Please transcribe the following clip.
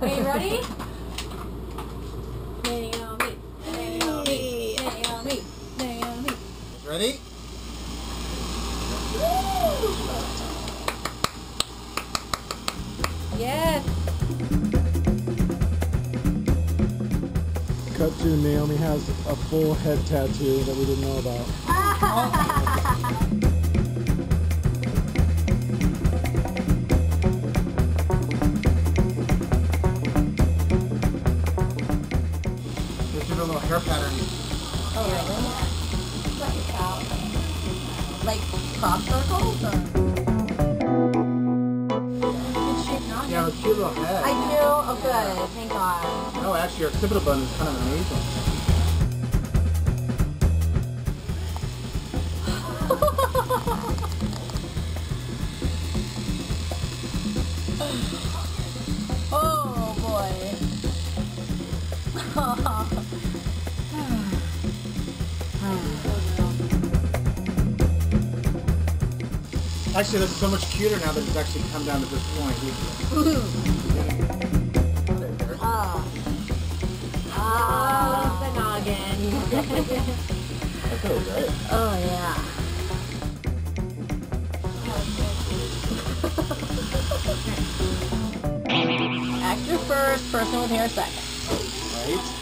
Are you ready? Naomi, Naomi, Naomi, Naomi. Ready? Woo! Yeah. Cut to Naomi has a full head tattoo that we didn't know about. Let's do a little hair pattern. Oh, yeah. Like a cow. Like crop circles? Or? Yeah, with cute little head. I do? Oh, good. Thank God. Oh, actually, your occipital bone is kind of amazing. Oh, boy. Actually, this is so much cuter now that it's actually come down to this point. That feels right. Oh yeah. Actor first, person with hair second. Right.